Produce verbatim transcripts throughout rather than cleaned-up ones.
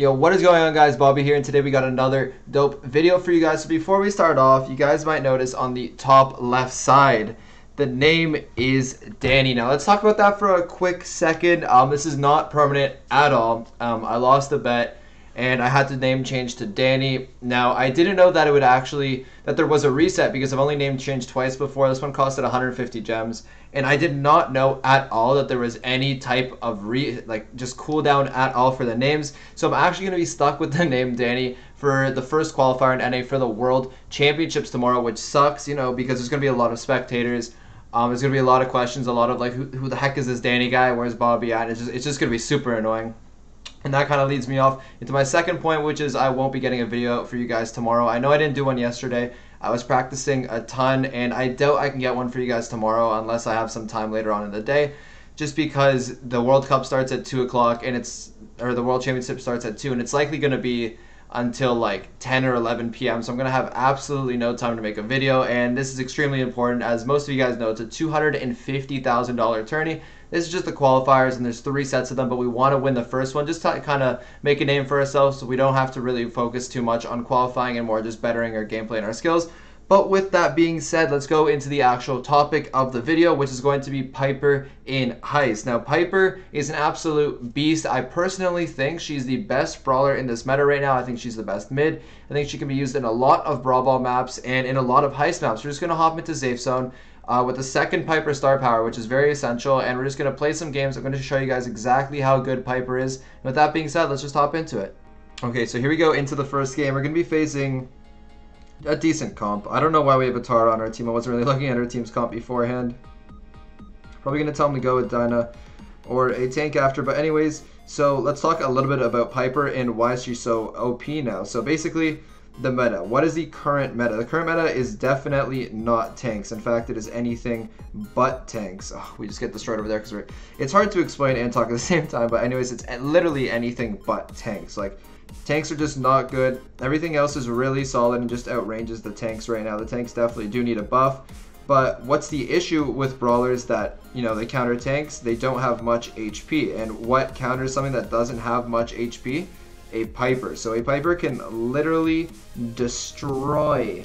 Yo, what is going on, guys? Bobby here, and today we got another dope video for you guys. So before we start off, you guys might notice on the top left side the name is Danny. Now let's talk about that for a quick second. Um this is not permanent at all. um I lost a bet and I had the name change to Danny. Now I didn't know that it would actually that there was a reset, because I've only name changed twice before. This one costed one hundred fifty gems, and I did not know at all that there was any type of re like just cooldown at all for the names. So I'm actually going to be stuck with the name Danny for the first qualifier in N A for the World Championships tomorrow, which sucks, you know, because there's going to be a lot of spectators. Um, there's going to be a lot of questions, a lot of like, who, who the heck is this Danny guy? Where's Bobby at? It's just it's just going to be super annoying. And that kind of leads me off into my second point, which is I won't be getting a video for you guys tomorrow. I know I didn't do one yesterday. I was practicing a ton, and I doubt I can get one for you guys tomorrow unless I have some time later on in the day, just because the World Cup starts at two o'clock, and it's, or the World Championship starts at two, and it's likely going to be until like ten or eleven p m So I'm going to have absolutely no time to make a video, and this is extremely important. As most of you guys know, it's a two hundred fifty thousand dollar tourney. This is just the qualifiers, and there's three sets of them, but we want to win the first one just to kind of make a name for ourselves, so we don't have to really focus too much on qualifying and more just bettering our gameplay and our skills. But with that being said, let's go into the actual topic of the video, which is going to be Piper in Heist. Now, Piper is an absolute beast. I personally think she's the best brawler in this meta right now. I think she's the best mid. I think she can be used in a lot of Brawl Ball maps and in a lot of Heist maps. We're just going to hop into Safe Zone uh, with the second Piper star power, which is very essential, and we're just going to play some games. I'm going to show you guys exactly how good Piper is. And with that being said, let's just hop into it. Okay, so here we go into the first game. We're going to be facing a decent comp. I don't know why we have a Tara on our team. I wasn't really looking at her team's comp beforehand. Probably going to tell him to go with Dyna or a tank after. But anyways, so let's talk a little bit about Piper and why she's so O P now. So basically, the meta. What is the current meta? The current meta is definitely not tanks. In fact, it is anything but tanks. Oh, we just get destroyed over there because we're... It's hard to explain and talk at the same time. But anyways, it's literally anything but tanks. Like, tanks are just not good. Everything else is really solid and just outranges the tanks right now. The tanks definitely do need a buff. But what's the issue with brawlers that, you know, they counter tanks? They don't have much H P. And what counters something that doesn't have much H P? A Piper. So a Piper can literally destroy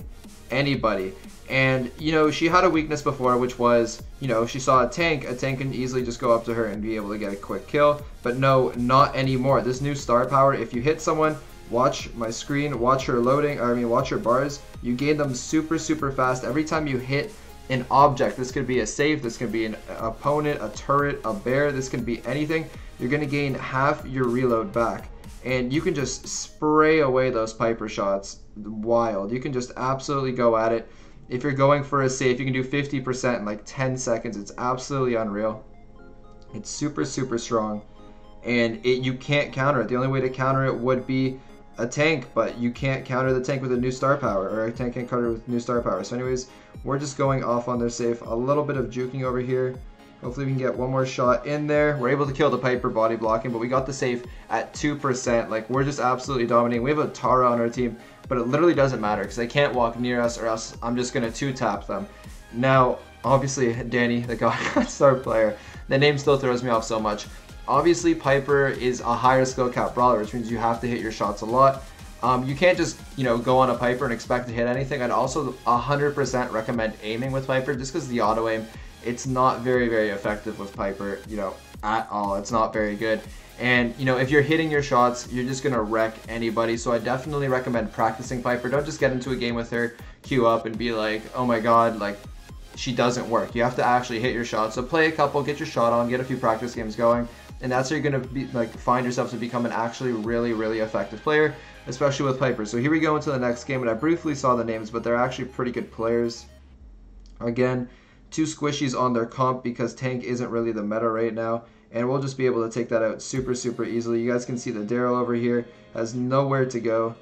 anybody. And, you know, she had a weakness before, which was, you know, she saw a tank, a tank can easily just go up to her and be able to get a quick kill. But no, not anymore. This new star power, if you hit someone, watch my screen, watch her loading, I mean, watch her bars, you gain them super, super fast. Every time you hit an object, this could be a safe, this could be an opponent, a turret, a bear, this could be anything, you're going to gain half your reload back. And you can just spray away those Piper shots wild. You can just absolutely go at it. If you're going for a safe, you can do fifty percent in like ten seconds. It's absolutely unreal. It's super, super strong. And it, you can't counter it. The only way to counter it would be a tank, but you can't counter the tank with a new star power, or a tank can't counter it with new star power. So anyways, we're just going off on their safe. A little bit of juking over here. Hopefully we can get one more shot in there. We're able to kill the Piper body blocking, but we got the safe at two percent. Like, we're just absolutely dominating. We have a Tara on our team, but it literally doesn't matter because they can't walk near us, or else I'm just going to two-tap them. Now, obviously, Danny, the God star player, the name still throws me off so much. Obviously, Piper is a higher skill cap brawler, which means you have to hit your shots a lot. Um, you can't just, you know, go on a Piper and expect to hit anything. I'd also one hundred percent recommend aiming with Piper, just because the auto-aim, it's not very, very effective with Piper, you know, at all. It's not very good. And, you know, if you're hitting your shots, you're just going to wreck anybody. So I definitely recommend practicing Piper. Don't just get into a game with her, queue up, and be like, oh my god, like, she doesn't work. You have to actually hit your shots. So play a couple, get your shot on, get a few practice games going. And that's how you're going to be, like, find yourself to become an actually really, really effective player, especially with Piper. So here we go into the next game. And I briefly saw the names, but they're actually pretty good players. Again, two squishies on their comp because tank isn't really the meta right now, and we'll just be able to take that out super, super easily. You guys can see the Daryl over here has nowhere to go,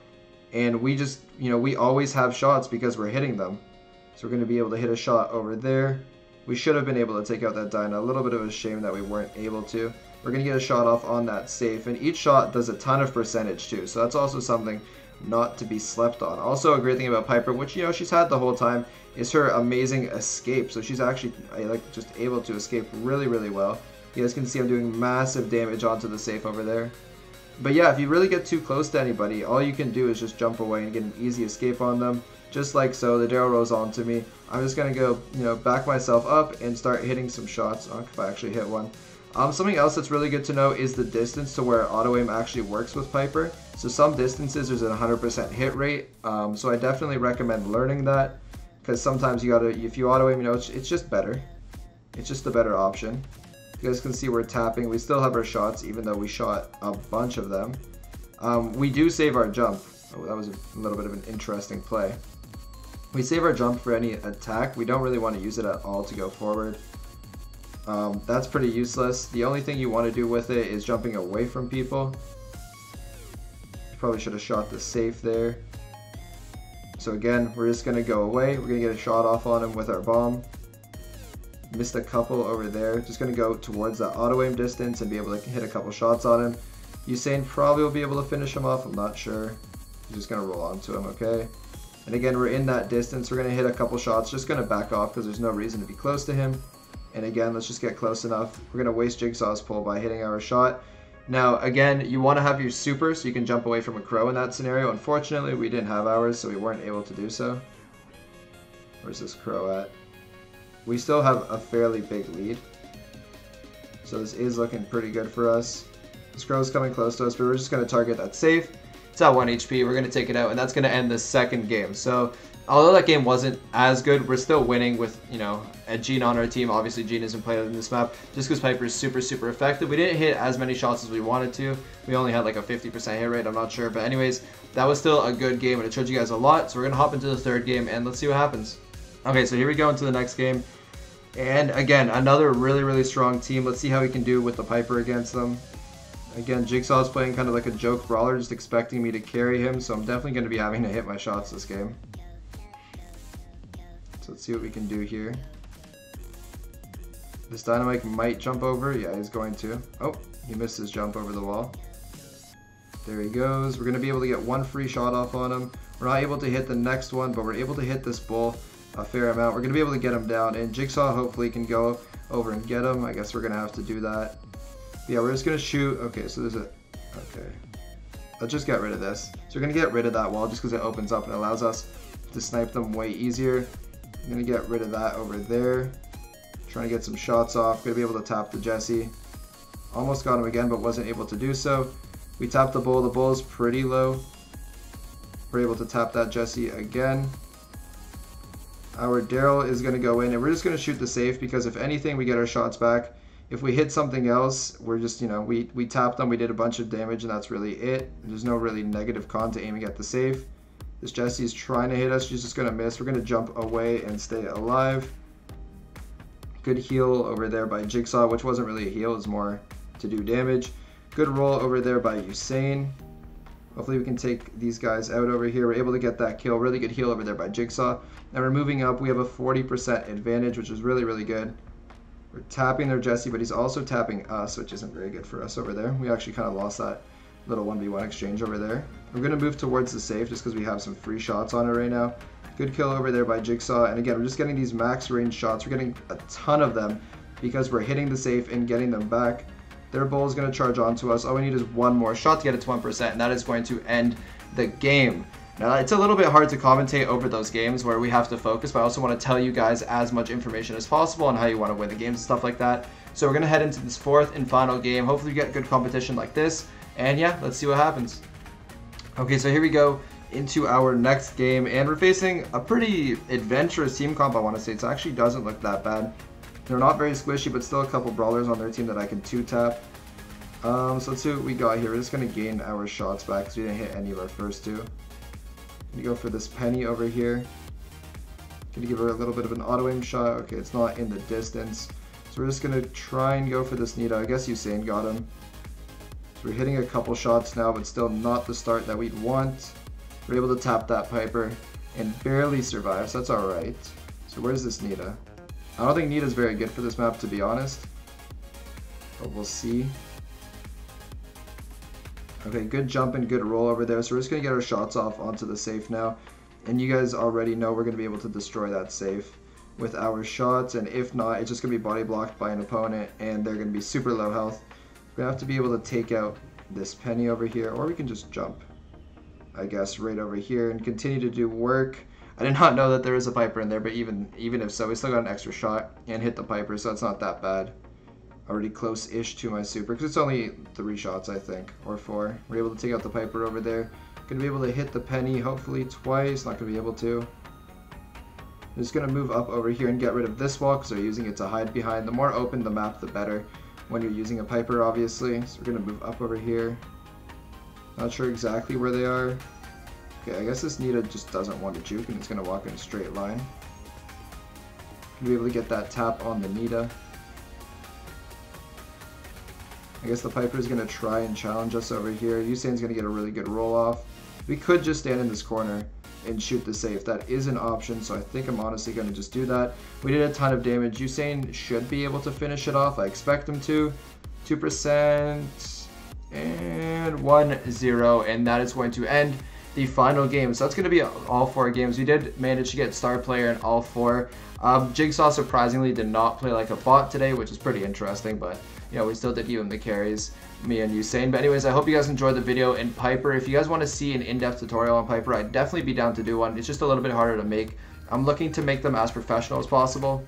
and we just, you know, we always have shots because we're hitting them. So we're going to be able to hit a shot over there. We should have been able to take out that Dyna. A little bit of a shame that we weren't able to. We're going to get a shot off on that safe, and each shot does a ton of percentage too, so that's also something not to be slept on. Also, a great thing about Piper, which, you know, she's had the whole time, is her amazing escape. So she's actually, like, just able to escape really, really well. You guys can see I'm doing massive damage onto the safe over there. But yeah, if you really get too close to anybody, all you can do is just jump away and get an easy escape on them. Just like so, the Daryl rolls on to me. I'm just going to go, you know, back myself up and start hitting some shots. Oh, if I actually hit one. Um, something else that's really good to know is the distance to where auto-aim actually works with Piper. So some distances there's a one hundred percent hit rate. Um, so I definitely recommend learning that, because sometimes you gotta, if you auto-aim, you know, it's, it's just better. It's just the better option. You guys can see we're tapping. We still have our shots, even though we shot a bunch of them. Um, we do save our jump. Oh, that was a little bit of an interesting play. We save our jump for any attack. We don't really want to use it at all to go forward. Um, that's pretty useless. The only thing you want to do with it is jumping away from people. Probably should have shot the safe there. So again, we're just going to go away. We're going to get a shot off on him with our bomb. Missed a couple over there. Just going to go towards that auto-aim distance and be able to hit a couple shots on him. Usain probably will be able to finish him off. I'm not sure. I'm just going to roll onto him, okay? And again, we're in that distance. We're going to hit a couple shots. Just going to back off because there's no reason to be close to him. And again, let's just get close enough. We're going to waste Jigsaw's pull by hitting our shot. Now, again, you want to have your super so you can jump away from a crow in that scenario. Unfortunately, we didn't have ours, so we weren't able to do so. Where's this crow at? We still have a fairly big lead. So this is looking pretty good for us. This crow's coming close to us, but we're just going to target that safe. It's at one H P. We're going to take it out, and that's going to end the second game. So although that game wasn't as good, we're still winning with, you know, a Gene on our team. Obviously, Gene isn't played in this map just because Piper is super, super effective. We didn't hit as many shots as we wanted to. We only had like a fifty percent hit rate. I'm not sure. But anyways, that was still a good game, and it showed you guys a lot. So we're going to hop into the third game, and let's see what happens. Okay, so here we go into the next game. And again, another really, really strong team. Let's see how we can do with the Piper against them. Again, Jigsaw is playing kind of like a joke brawler, just expecting me to carry him. So I'm definitely going to be having to hit my shots this game. So let's see what we can do here. This Dynamite might jump over. Yeah, he's going to. Oh, he missed his jump over the wall. There he goes. We're going to be able to get one free shot off on him. We're not able to hit the next one, but we're able to hit this bull a fair amount. We're going to be able to get him down, and Jigsaw hopefully can go over and get him. I guess we're going to have to do that. Yeah, we're just going to shoot. Okay, so there's a... Okay. Let's just get rid of this. So we're going to get rid of that wall just because it opens up and allows us to snipe them way easier. I'm going to get rid of that over there. Trying to get some shots off. Going to be able to tap the Jesse. Almost got him again, but wasn't able to do so. We tapped the bull. The bull's pretty low. We're able to tap that Jesse again. Our Daryl is going to go in, and we're just going to shoot the safe because if anything, we get our shots back. If we hit something else, we're just, you know, we, we tapped them. We did a bunch of damage, and that's really it. There's no really negative con to aiming at the safe. This Jesse's trying to hit us. She's just going to miss. We're going to jump away and stay alive. Good heal over there by Jigsaw, which wasn't really a heal. It was more to do damage. Good roll over there by Usain. Hopefully we can take these guys out over here. We're able to get that kill. Really good heal over there by Jigsaw. Now we're moving up. We have a forty percent advantage, which is really, really good. We're tapping their Jesse, but he's also tapping us, which isn't very good for us over there. We actually kind of lost that little one v one exchange over there. We're going to move towards the safe just because we have some free shots on it right now. Good kill over there by Jigsaw. And again, we're just getting these max range shots. We're getting a ton of them because we're hitting the safe and getting them back. Their bull is going to charge onto us. All we need is one more shot to get it to one percent, and that is going to end the game. Now, it's a little bit hard to commentate over those games where we have to focus, but I also want to tell you guys as much information as possible on how you want to win the games and stuff like that. So we're going to head into this fourth and final game. Hopefully you get good competition like this. And yeah, let's see what happens. Okay, so here we go into our next game, and we're facing a pretty adventurous team comp, I want to say. It actually doesn't look that bad. They're not very squishy, but still a couple brawlers on their team that I can two-tap. Um, so let's see what we got here. We're just going to gain our shots back because we didn't hit any of our first two. Going to go for this Penny over here. Going to give her a little bit of an auto-aim shot. Okay, it's not in the distance. So we're just going to try and go for this Nita. I guess Usain got him. We're hitting a couple shots now, but still not the start that we'd want. We're able to tap that Piper and barely survive, so that's alright. So where's this Nita? I don't think Nita's very good for this map, to be honest. But we'll see. Okay, good jump and good roll over there. So we're just going to get our shots off onto the safe now. And you guys already know we're going to be able to destroy that safe with our shots. And if not, it's just going to be body blocked by an opponent, and they're going to be super low health. We're going to have to be able to take out this Penny over here, or we can just jump, I guess, right over here and continue to do work. I did not know that there is a Piper in there, but even even if so, we still got an extra shot and hit the Piper, so it's not that bad. Already close-ish to my super, because it's only three shots, I think, or four. We're able to take out the Piper over there. Gonna be able to hit the Penny, hopefully twice. Not gonna be able to. I'm just gonna move up over here and get rid of this wall, because they're using it to hide behind. The more open the map, the better when you're using a Piper, obviously. So we're gonna move up over here. Not sure exactly where they are. Okay, I guess this Nita just doesn't want to juke and it's going to walk in a straight line. Gonna be able to get that tap on the Nita. I guess the Piper's going to try and challenge us over here. Usain's going to get a really good roll off. We could just stand in this corner and shoot the safe. That is an option, so I think I'm honestly going to just do that. We did a ton of damage. Usain should be able to finish it off. I expect him to. two percent and one zero, and that is going to end the final game. So that's going to be all four games. We did manage to get star player in all four. Um, Jigsaw surprisingly did not play like a bot today, which is pretty interesting, but you know, we still did give him the carries, me and Usain. But anyways, I hope you guys enjoyed the video. And Piper, if you guys want to see an in-depth tutorial on Piper, I'd definitely be down to do one. It's just a little bit harder to make. I'm looking to make them as professional as possible.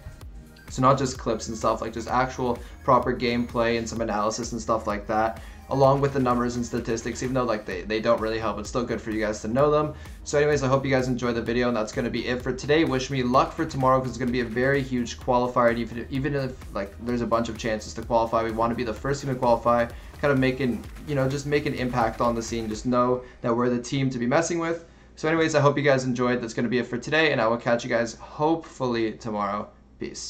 So not just clips and stuff, like just actual proper gameplay and some analysis and stuff like that, along with the numbers and statistics, even though like they, they don't really help. It's still good for you guys to know them. So anyways, I hope you guys enjoyed the video, and that's going to be it for today. Wish me luck for tomorrow, because it's going to be a very huge qualifier, and even, even if like there's a bunch of chances to qualify, we want to be the first team to qualify, kind of making, you know, just make an impact on the scene. Just know that we're the team to be messing with. So anyways, I hope you guys enjoyed. That's going to be it for today, and I will catch you guys hopefully tomorrow. Peace.